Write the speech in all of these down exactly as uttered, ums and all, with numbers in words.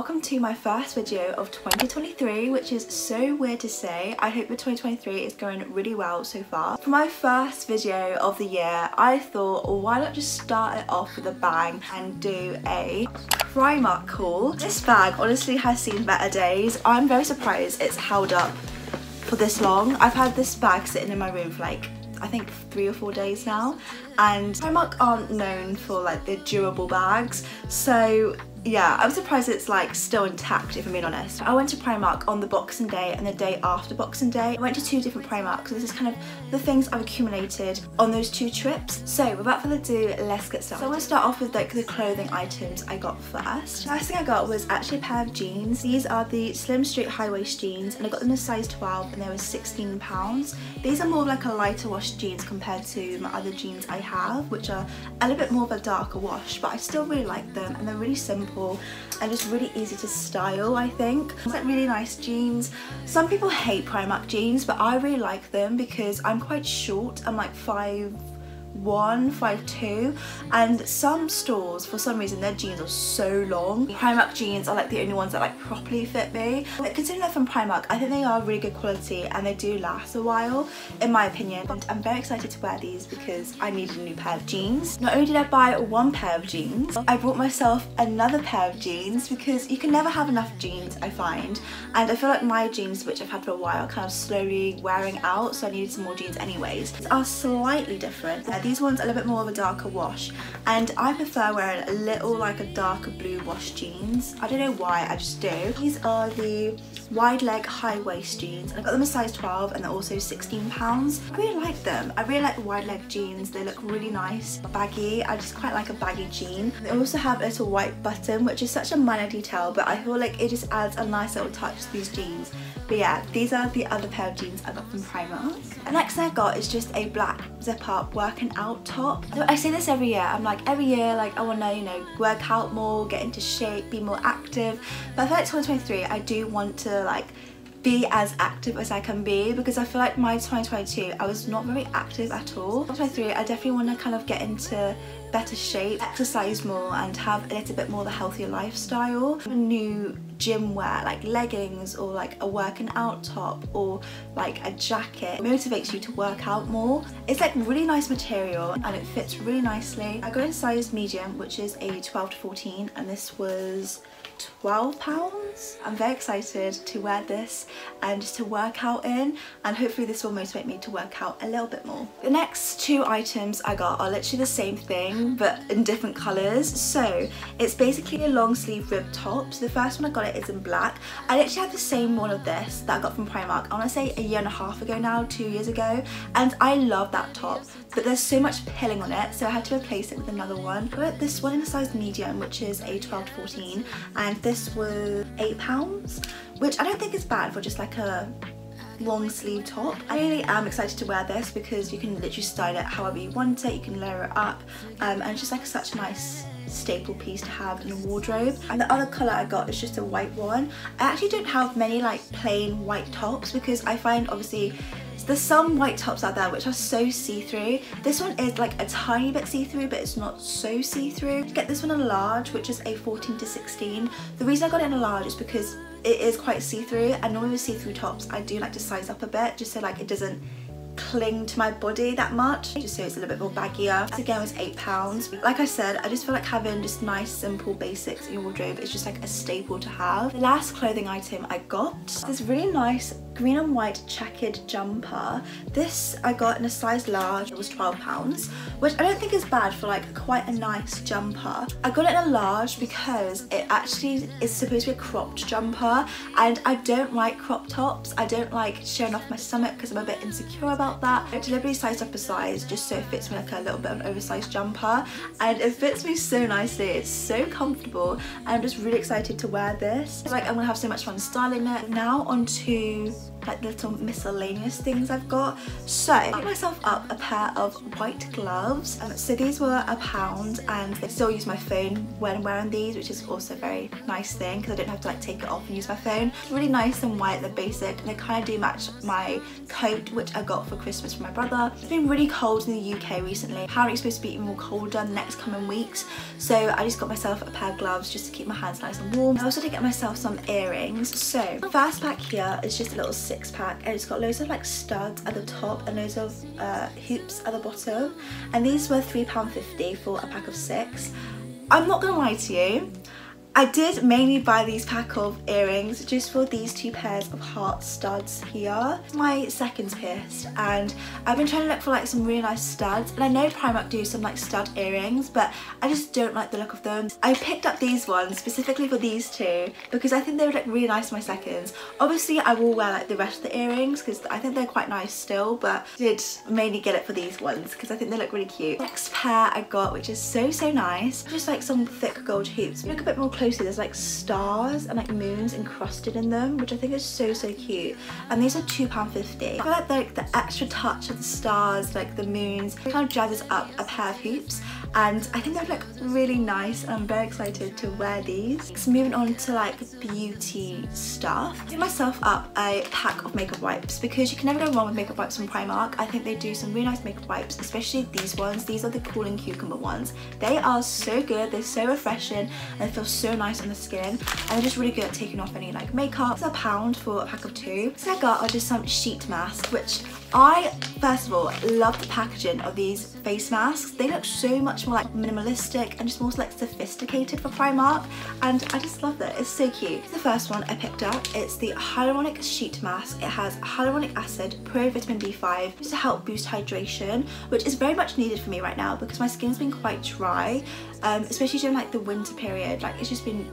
welcome to my first video of twenty twenty-three, which is so weird to say. I hope that twenty twenty-three is going really well so far. For my first video of the year, I thought, why not just start it off with a bang and do a Primark haul. This bag honestly has seen better days. I'm very surprised it's held up for this long. I've had this bag sitting in my room for like I think three or four days now, and Primark aren't known for like their durable bags, so yeah, I'm surprised it's like still intact, if I'm being honest. I went to Primark on the Boxing Day and the day after Boxing Day. I went to two different Primarks, so this is kind of the things I've accumulated on those two trips. So without further ado, let's get started. So I'm gonna start off with like the clothing items I got first. The first thing I got was actually a pair of jeans. These are the slim straight high waist jeans, and I got them in size twelve, and they were sixteen pounds. These are more of like a lighter wash jeans compared to my other jeans I have, which are a little bit more of a darker wash, but I still really like them, and they're really simple and just really easy to style, I think. It's like really nice jeans. Some people hate Primark jeans, but I really like them because I'm quite short. I'm like five one, five two, and some stores for some reason their jeans are so long. Primark jeans are like the only ones that like properly fit me. But considering they're from Primark, I think they are really good quality and they do last a while in my opinion. But I'm very excited to wear these because I needed a new pair of jeans. Not only did I buy one pair of jeans, I bought myself another pair of jeans because you can never have enough jeans, I find, and I feel like my jeans, which I've had for a while, are kind of slowly wearing out, so I needed some more jeans anyways. These are slightly different. They're These ones are a little bit more of a darker wash, and I prefer wearing a little like a darker blue wash jeans. I don't know why, I just do. These are the wide leg high waist jeans, and I got them in size twelve, and they're also sixteen pounds. I really like them. I really like the wide leg jeans. They look really nice, baggy. I just quite like a baggy jean. They also have a little white button, which is such a minor detail, but I feel like it just adds a nice little touch to these jeans. But yeah, these are the other pair of jeans I got from Primark. The next thing I got is just a black zip up working out top. I say this every year. I'm like, every year, like I want to, you know, work out more, get into shape, be more active. But I feel like twenty twenty-three, I do want to like be as active as I can be, because I feel like my twenty twenty-two I was not very active at all. twenty twenty-three I definitely want to kind of get into better shape, exercise more, and have a little bit more of a healthier lifestyle. New gym wear like leggings or like a working out top or like a jacket motivates you to work out more. It's like really nice material and it fits really nicely. I go in size medium, which is a twelve to fourteen, and this was twelve pounds. I'm very excited to wear this and just to work out in, and hopefully this will motivate me to work out a little bit more. The next two items I got are literally the same thing but in different colours. So it's basically a long sleeve rib top. So the first one I got it is in black. I literally had the same one of this that I got from Primark, I want to say a year and a half ago now, two years ago, and I love that top, but there's so much pilling on it, so I had to replace it with another one. I got this one in a size medium, which is a twelve to fourteen, and And this was eight pounds, which I don't think is bad for just like a long sleeve top. I really am excited to wear this because you can literally style it however you want it, you can layer it up, um, and it's just like such a nice staple piece to have in your wardrobe. And the other colour I got is just a white one. I actually don't have many like plain white tops because I find obviously there's some white tops out there which are so see-through. This one is like a tiny bit see-through, but it's not so see-through. Get this one in a large, which is a fourteen to sixteen. The reason I got it in a large is because it is quite see-through, and normally with see-through tops I do like to size up a bit just so like it doesn't cling to my body that much, just so it's a little bit more baggier. This again was eight pounds. Like I said, I just feel like having just nice simple basics in your wardrobe is just like a staple to have. The last clothing item I got, this really nice green and white checkered jumper. This I got in a size large, it was twelve pounds, which I don't think is bad for like quite a nice jumper. I got it in a large because it actually is supposed to be a cropped jumper, and I don't like crop tops. I don't like showing off my stomach because I'm a bit insecure about that. I deliberately sized up a size just so it fits me like a little bit of an oversized jumper, and it fits me so nicely. It's so comfortable, and I'm just really excited to wear this. It's like I'm gonna have so much fun styling it. Now on to like little miscellaneous things I've got. So I picked myself up a pair of white gloves. Um, so these were a pound, and I still use my phone when wearing these, which is also a very nice thing because I don't have to like take it off and use my phone. It's really nice and white, they're basic, and they kind of do match my coat, which I got for Christmas from my brother. It's been really cold in the U K recently. Apparently it's supposed to be even more colder the next coming weeks. So I just got myself a pair of gloves just to keep my hands nice and warm. I also did get myself some earrings. So the first pack here is just a little six pack, and it's got loads of like studs at the top and loads of uh, hoops at the bottom. And these were three pounds fifty for a pack of six. I'm not gonna lie to you, I did mainly buy these pack of earrings just for these two pairs of heart studs here. My second's pierced, and I've been trying to look for like some really nice studs, and I know Primark do some like stud earrings, but I just don't like the look of them. I picked up these ones specifically for these two because I think they would look really nice on my seconds. Obviously I will wear like the rest of the earrings because I think they're quite nice still, but I did mainly get it for these ones because I think they look really cute. Next pair I got, which is so so nice, just like some thick gold hoops. Look a bit more close. Closely, there's like stars and like moons encrusted in them, which I think is so so cute. And these are two pounds fifty. I feel like the, like the extra touch of the stars, like the moons, kind of jazzes up a pair of hoops, and I think they look really nice, and I'm very excited to wear these. So moving on to like beauty stuff, I picked myself up a pack of makeup wipes because you can never go wrong with makeup wipes from Primark. I think they do some really nice makeup wipes, especially these ones. These are the cooling cucumber ones. They are so good, they're so refreshing, and they feel so nice on the skin, and they're just really good at taking off any like makeup. It's a pound for a pack of two. So I got are just some sheet masks, which I first of all love the packaging of these face masks. They look so much more like minimalistic and just more like sophisticated for Primark, and I just love that. It's so cute. The first one I picked up, it's the hyaluronic sheet mask. It has hyaluronic acid, pro vitamin B five, just to help boost hydration, which is very much needed for me right now because my skin's been quite dry, um, especially during like the winter period. Like it's just been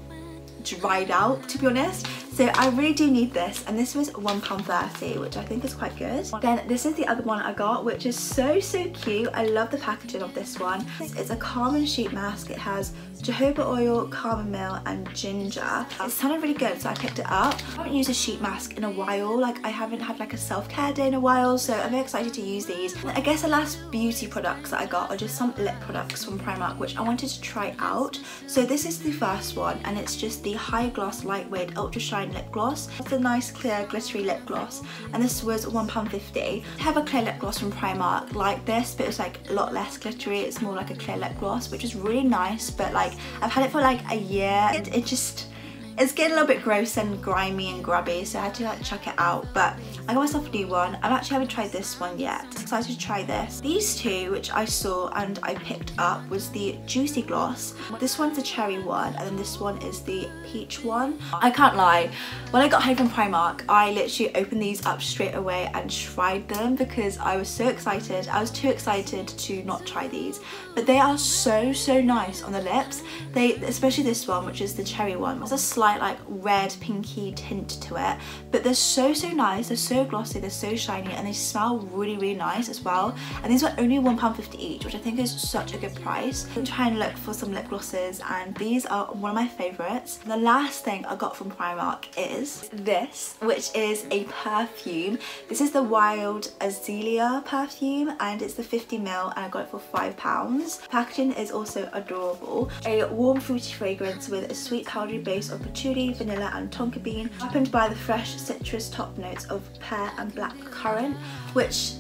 dried out, to be honest. So I really do need this, and this was one pound thirty, which I think is quite good. Then this is the other one I got, which is so so cute. I love the packaging of this one. It's a Carmen sheet mask. It has jojoba oil, chamomile and ginger. It sounded really good, so I picked it up. I haven't used a sheet mask in a while, like I haven't had like a self-care day in a while, so I'm very excited to use these. I guess the last beauty products that I got are just some lip products from Primark, which I wanted to try out. So this is the first one, and it's just the High Gloss Lightweight Ultra Shine Lip Gloss. It's a nice clear glittery lip gloss, and this was one pound fifty. I have a clear lip gloss from Primark like this, but it's like a lot less glittery. It's more like a clear lip gloss, which is really nice, but like I've had it for like a year and it just it's getting a little bit gross and grimy and grubby, so I had to like chuck it out, but I got myself a new one. I actually haven't tried this one yet. I'm excited to try this. These two, which I saw and I picked up, was the Juicy Gloss. This one's the cherry one, and then this one is the peach one. I can't lie, when I got home from Primark, I literally opened these up straight away and tried them because I was so excited. I was too excited to not try these, but they are so, so nice on the lips. They, especially this one, which is the cherry one. It's a slight like red pinky tint to it, but they're so so nice. They're so glossy, they're so shiny, and they smell really really nice as well. And these were only one pound fifty each, which I think is such a good price. I'm trying to look for some lip glosses, and these are one of my favorites. The last thing I got from Primark is this, which is a perfume. This is the Wild Azalea perfume, and it's the fifty mil, and I got it for five pounds. Packaging is also adorable. A warm fruity fragrance with a sweet powdery base of patchouli, vanilla and tonka bean, topped by the fresh citrus top notes of pear and black currant, which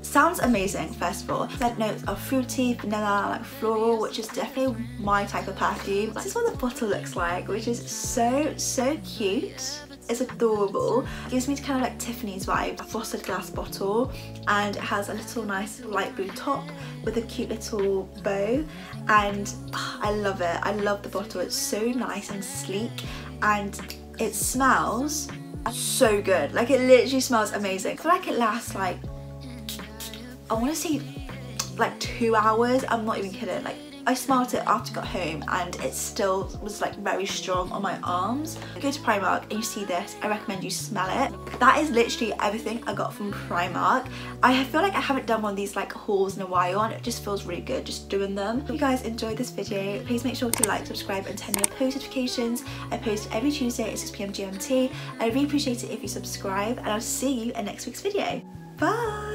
sounds amazing. First of all, scent notes are fruity, vanilla, like floral, which is definitely my type of perfume. This is what the bottle looks like, which is so so cute. It's adorable. It gives me kind of like Tiffany's vibes. A frosted glass bottle, and it has a little nice light blue top with a cute little bow, and oh, I love it. I love the bottle. It's so nice and sleek, and it smells so good. Like it literally smells amazing. I feel like it lasts like, I want to say like two hours. I'm not even kidding. Like I smelled it after I got home and it still was like very strong on my arms. Go to Primark and you see this, I recommend you smell it. That is literally everything I got from Primark. I feel like I haven't done one of these like hauls in a while and it just feels really good just doing them. If you guys enjoyed this video, please make sure to like, subscribe and turn on your post notifications. I post every Tuesday at six p m G M T. I really appreciate it if you subscribe and I'll see you in next week's video. Bye!